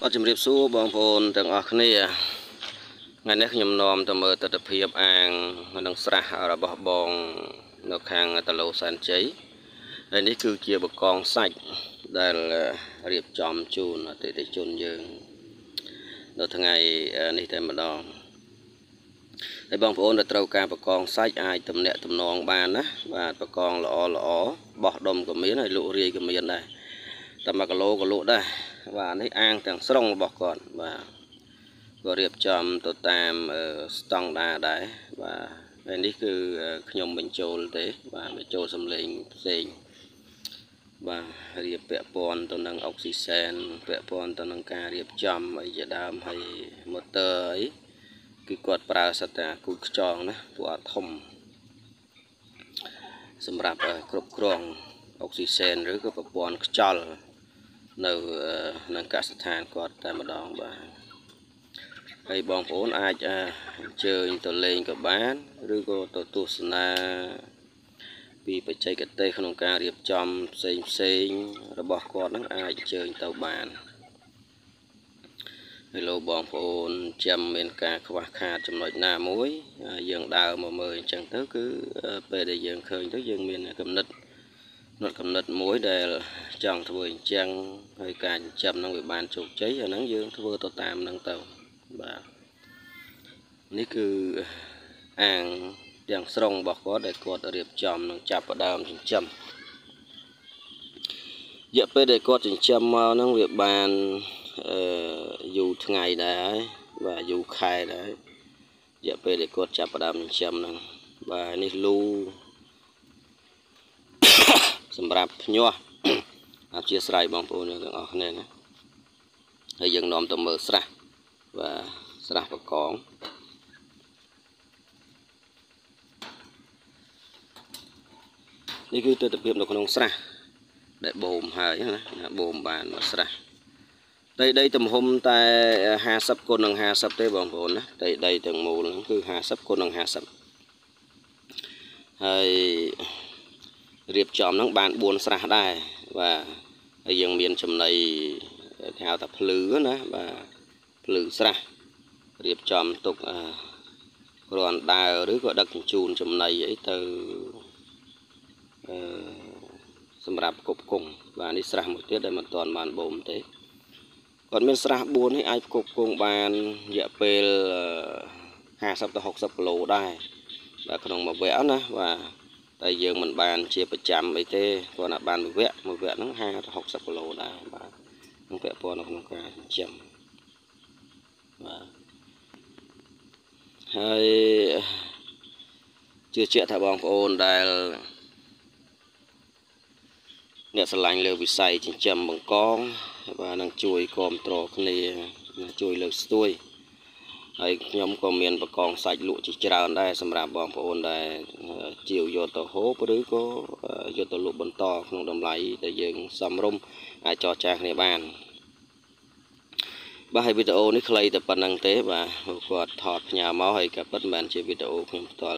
Bác chìm riêng xu bóng phôn trong ạc này. Ngày nét nhầm nòm tầm mơ tật tập hiệp an. Ngày nâng srah ra bỏ bóng. Nó khang tà lâu sàn cháy. Đây này cứ chia bậc con sạch. Đây là riêng chòm chùn. Tới tới chùn dương. Đó thằng ngày này thêm một đòn. Đây bóng phôn là trâu ca bậc con sạch. Ai tầm nẹ tầm nòng bàn á. Và bậc con lõ bỏ đồng của miếng này lụ riêng của miếng này. Tầm bạc lô của lụ đây. Và nấy ăn thằng sông bọc còn và có riêng chòm tổ tam stong đà đấy và đây ní cứ nhom mình trôi thế và mình trôi xâm lĩnh xình và riêng vẽ pon tao nâng oxygen vẽ pon tao nâng ca riêng chòm ấy giờ đam hay motor ấy cứ quạt pra sát ta cút chòng nè vỏ thùng sâm rạp cột còng oxygen rồi cứ vẽ pon chòi nơi nâng cả sát than quạt tam đòn và hay bọn vốn ai chơi tờ lên cả bán rư cô tờ tu sna vì phải chơi cái tê không ca điệp chom xinh rồi bỏ con nó ai chơi tàu bàn hello bọn vốn chăm bên ca khóa khá trong nội na mối dường đào mà mời chẳng tới cứ về để dường khơi tới dường miền cầm nịch nó cầm nịch mối để chọn thôi chăng hơi càng chậm nó bị bàn chụp cháy ở nắng dương thưa tàu tạm nâng tàu và ní cứ ăn đằng sông bọc có để cột điệp chầm nó chập ở đầm chỉnh chầm dẹp về để cột chỉnh chầm nó việc bàn dù ngày đấy và dù khai đấy dẹp về để cột chập ở đầm chỉnh chầm nó và ní lu sầm rạp nhua áp chia sài bằng phô nữa ở này này dừng nằm tầm mờ sài và srah bạc con đây cứ từ tập hiệp được con srah để bồm hơi là bồm bàn và srah đây đây tầm hôm tại hà sập con đường hà sập tới bồng vốn đây đây từng mù nó cứ hà sập con đường hà sập hay riệp chòm nó bàn buồn srah đây và dường miền chầm này theo tập lứ nữa và lử srah riêng chọn tục còn đào đứa gọi đặc chùn chùm này ấy từ sâm rạp cục cùng và đi srah một tiết đây mà toàn bàn bồm thế còn bên srah buôn ấy ai cục cùng bàn dẹp về hà sập học sập lô đài và còn một vẽ nữa và tại giờ mình bàn chia phải chạm ấy thế còn là bàn một vẽ nó hà học sập lô đài và không vẽ pon nó không có chậm hay chưa chuyện thả bóng ôn đây nè sờ lạnh lều bị say chìm chầm bằng con và đang chui còm trò cái này chui lều xuôi hay nhóm còm miền và con sạch lụa chỉ trào đây sầm rạp bóng ôn đây chiều vô tàu hố có đứa có vô tàu lụa bẩn to không đầm lấy để dừng sầm rung ai cho trang này bàn ba video này khay tập bản năng tế và quạt thọt nhà máu hay cả bất mãn trên video không toàn